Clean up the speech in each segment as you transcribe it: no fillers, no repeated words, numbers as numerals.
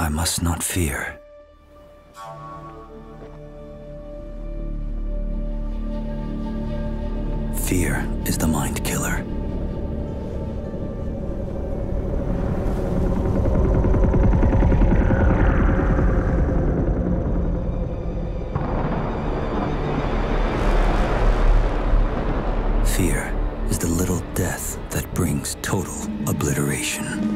I must not fear. Fear is the mind killer. Fear is the little death that brings total obliteration.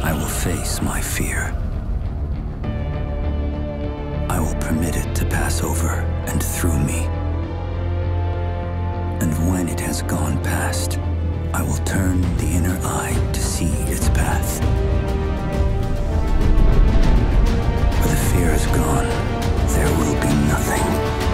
I will face my fear. I will permit it to pass over and through me. And when it has gone past, I will turn the inner eye to see its path. Where the fear is gone, there will be nothing.